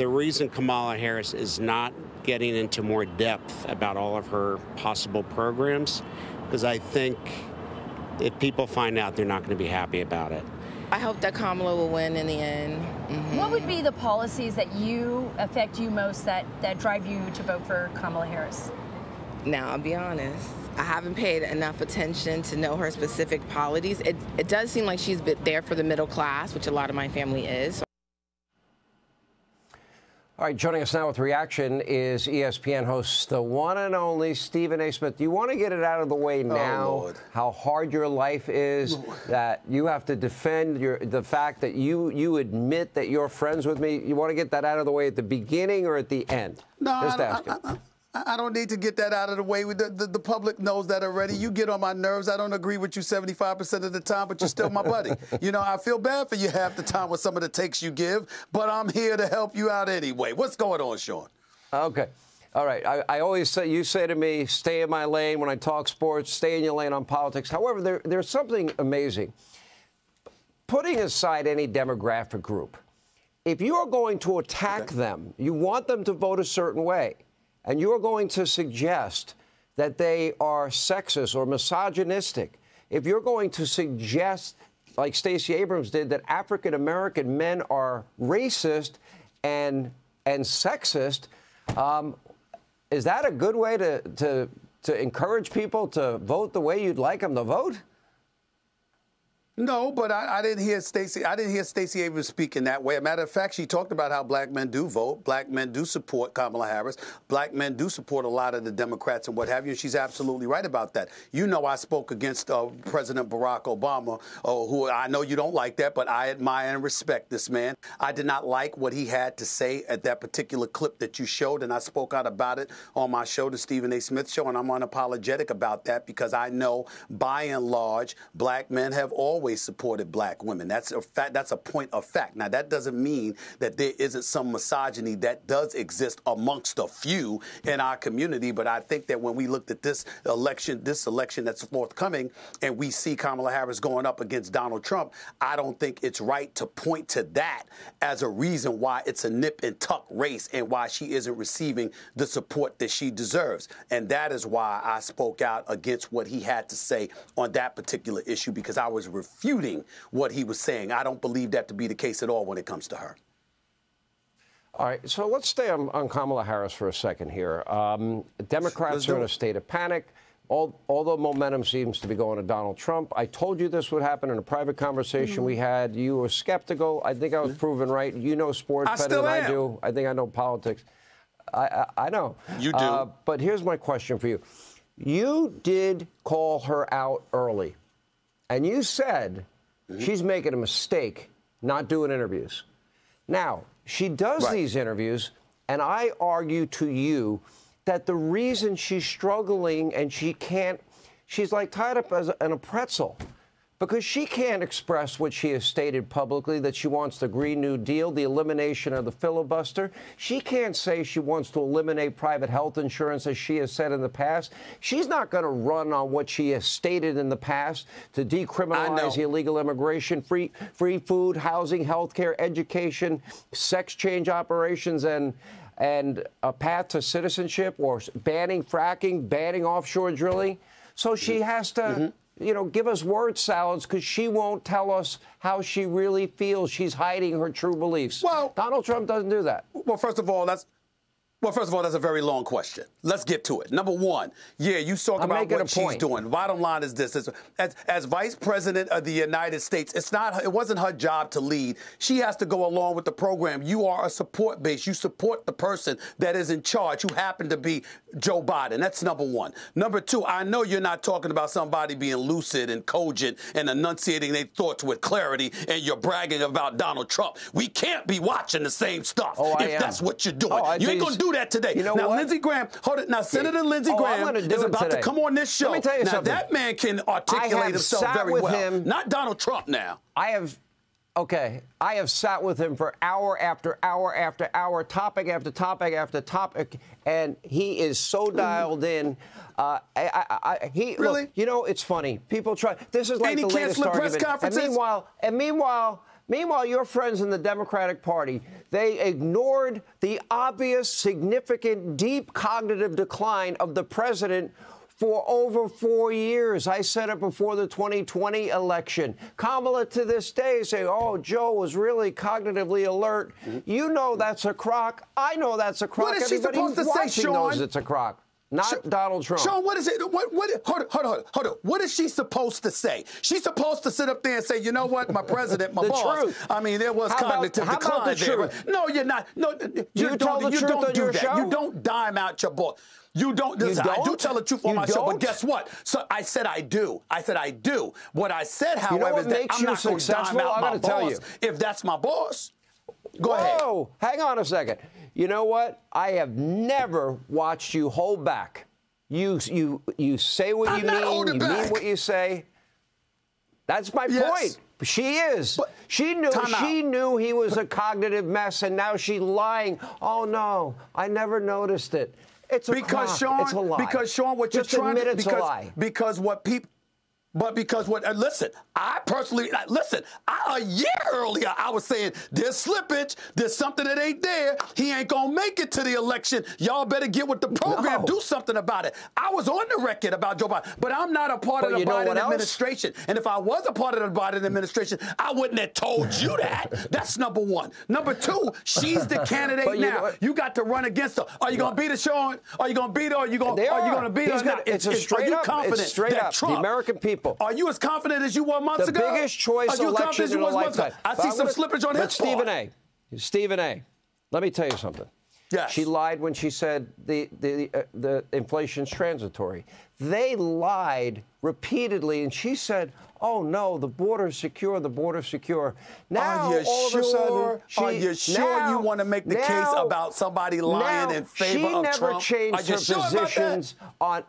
The reason Kamala Harris is not getting into more depth about all of her possible programs, because I think if people find out, they're not going to be happy about it. I hope that Kamala will win in the end. Mm-hmm. What would be the policies that affect you most that drive you to vote for Kamala Harris? Now, I'll be honest, I haven't paid enough attention to know her specific policies. It does seem like she's been there for the middle class, which a lot of my family is. So. All right, joining us now with reaction is ESPN host, the one and only Stephen A. Smith. You want to get it out of the way now, how hard your life is, that you have to defend the fact that you admit that you're friends with me. You want to get that out of the way at the beginning or at the end? No, just asking. I don't need to get that out of the way. The public knows that already. You get on my nerves. I don't agree with you 75% of the time, but you're still my buddy. You know, I feel bad for you half the time with some of the takes you give, but I'm here to help you out anyway. What's going on, Sean? Okay. All right. I always say, you say to me, stay in my lane when I talk sports, stay in your lane on politics. However, there's something amazing. Putting aside any demographic group, if you are going to attack them, you want them to vote a certain way, and you're going to suggest that they are sexist or misogynistic, if you're going to suggest, like Stacey Abrams did, that African-American men are racist and sexist, is that a good way to encourage people to vote the way you'd like them to vote? No, but I didn't hear Stacey Abrams speak in that way. A matter of fact, she talked about how black men do vote. Black men do support Kamala Harris. Black men do support a lot of the Democrats and what have you. And she's absolutely right about that. You know, I spoke against President Barack Obama, who I know you don't like that, but I admire and respect this man. I did not like what he had to say at that particular clip that you showed, and I spoke out about it on my show, The Stephen A. Smith Show, and I'm unapologetic about that because I know, by and large, black men have always supported black women. That's a fact. That's a point of fact. Now, that doesn't mean that there isn't some misogyny that does exist amongst a few in our community. But I think that when we looked at this election that's forthcoming, and we see Kamala Harris going up against Donald Trump, I don't think it's right to point to that as a reason why it's a nip and tuck race and why she isn't receiving the support that she deserves. And that is why I spoke out against what he had to say on that particular issue, because I was refuting what he was saying. I don't believe that to be the case at all when it comes to her. All right, so let's stay on Kamala Harris for a second here. Democrats are in a state of panic. Although momentum seems to be going to Donald Trump. I told you this would happen in a private conversation we had. You were skeptical. I think I was proven right. You know sports better than I do. I think I know politics. I know. You do. But here's my question for you. You did call her out early. And you said she's making a mistake not doing interviews. Now, she does these interviews, and I argue to you that the reason she's struggling and she can't, she's like tied up in a pretzel, because she can't express what she has stated publicly, that she wants the Green New Deal, the elimination of the filibuster. She can't say she wants to eliminate private health insurance, as she has said in the past. She's not going to run on what she has stated in the past to decriminalize illegal immigration, free food, housing, health care, education, sex change operations, and a path to citizenship, or banning fracking, banning offshore drilling. So she has to... you know, give us word salads, because she won't tell us how she really feels. She's hiding her true beliefs. Well, Donald Trump doesn't do that. Well, first of all, that's a very long question. Let's get to it. Number one, yeah, you talk about what she's doing. Bottom line is this. As Vice President of the United States, it wasn't her job to lead. She has to go along with the program. You are a support base. You support the person that is in charge, who happened to be Joe Biden. That's number one. Number two, I know you're not talking about somebody being lucid and cogent and enunciating their thoughts with clarity, and you're bragging about Donald Trump. We can't be watching the same stuff if that's what you're doing. You ain't going to do that today. You know now, what? Lindsey Graham, hold it. Now, Senator Lindsey Graham is about to come on this show. Let me tell you something. That man can articulate himself very well. Not Donald Trump now. I have sat with him for hour after hour after hour, topic after topic after topic, and he is so dialed in. Really? Look, you know, it's funny. People try. This is like the latest argument. And meanwhile, Meanwhile, your friends in the Democratic Party, they ignored the obvious, significant, deep cognitive decline of the president for over 4 years. I said it before the 2020 election. Kamala, to this day, say, oh, Joe was really cognitively alert. You know that's a crock. I know that's a crock. What is she supposed to say, Sean? Everybody knows it's a crock. Not Donald Trump. Sean, what is it? Hold on. What is she supposed to say? She's supposed to sit up there and say, you know what, my president, my boss. Truth. I mean, there was cognitive decline there. No, you're not. No, you don't do that. You don't dime out your boss. You don't. Listen, you don't? I do tell the truth on my show, but guess what? So I said I do. I said I do. What I said, however, is that I'm not going to dime out my boss if that's my boss. Go ahead. Whoa, hang on a second. You know what? I have never watched you hold back. You say what you mean. You mean what you say. That's my point. She is. But she knew he was a cognitive mess, and now she's lying. Oh no, I never noticed it. It's a crock. It's a lie. Because Sean, what you're trying to admit, it's a lie. Because what people. But because what? Listen, I personally listen. A year earlier, I was saying there's slippage, there's something that ain't there. He ain't gonna make it to the election. Y'all better get with the program, do something about it. I was on the record about Joe Biden, but I'm not a part of the Biden administration. And if I was a part of the Biden administration, I wouldn't have told you that. That's number one. Number two, she's the candidate now. You got to run against her. Are you gonna beat her, Sean? Are you gonna beat her? Are you gonna beat her? It's a straight up. It's straight up. The American people. Are you as confident as you were months ago? The biggest choice election in a lifetime. I see some slippage on his part. Stephen A., let me tell you something. Yes. She lied when she said the inflation's transitory. They lied repeatedly, and she said, oh, no, the border's secure, the border's secure. Now, all of a sudden, are you sure you want to make the case about somebody lying in favor of Trump? She never changed her positions on...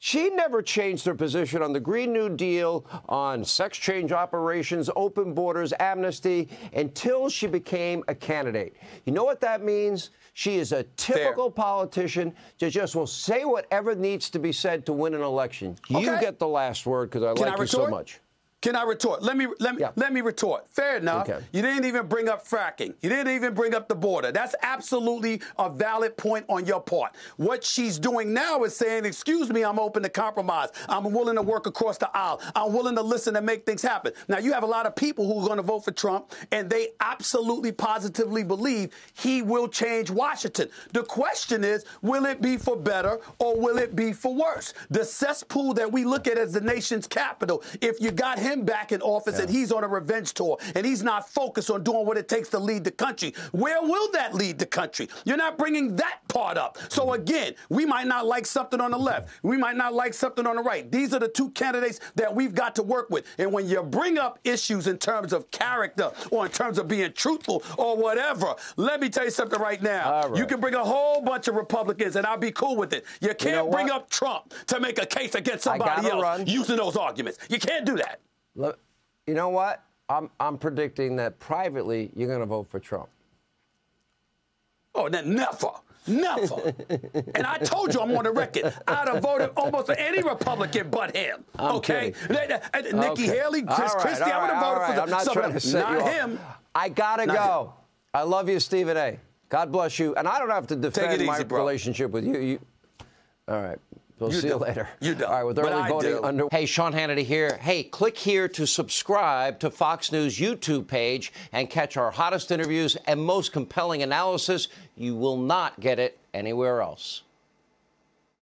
She never changed her position on the Green New Deal, on sex change operations, open borders, amnesty, until she became a candidate. You know what that means? She is a typical politician that just will say whatever needs to be said to win an election. You get the last word because I like you so much. Can I retort? Let me retort. Fair enough. Okay. You didn't even bring up fracking. You didn't even bring up the border. That's absolutely a valid point on your part. What she's doing now is saying, excuse me, I'm open to compromise. I'm willing to work across the aisle. I'm willing to listen and make things happen. Now, you have a lot of people who are going to vote for Trump, and they absolutely positively believe he will change Washington. The question is, will it be for better or will it be for worse? The cesspool that we look at as the nation's capital, if you got him back in office and he's on a revenge tour and he's not focused on doing what it takes to lead the country. Where will that lead the country? You're not bringing that part up. So again, we might not like something on the left. We might not like something on the right. These are the two candidates that we've got to work with. And when you bring up issues in terms of character or in terms of being truthful or whatever, let me tell you something right now. You can bring a whole bunch of Republicans and I'll be cool with it. You can't bring up Trump to make a case against somebody else using those arguments. You can't do that. Look, you know what? I'm predicting that privately you're going to vote for Trump. Oh, never. Never. And I told you I'm on the record. I'd have voted almost for any Republican but him. Okay? Nikki Haley, Chris Christie, I would have voted for them. I'm not trying to set you up. Not him. I got to go. I love you, Stephen A. God bless you. And I don't have to defend my relationship with you. All right. We'll see you later. You do. All right, with early voting under. Hey, Sean Hannity here. Hey, click here to subscribe to Fox News YouTube page and catch our hottest interviews and most compelling analysis. You will not get it anywhere else.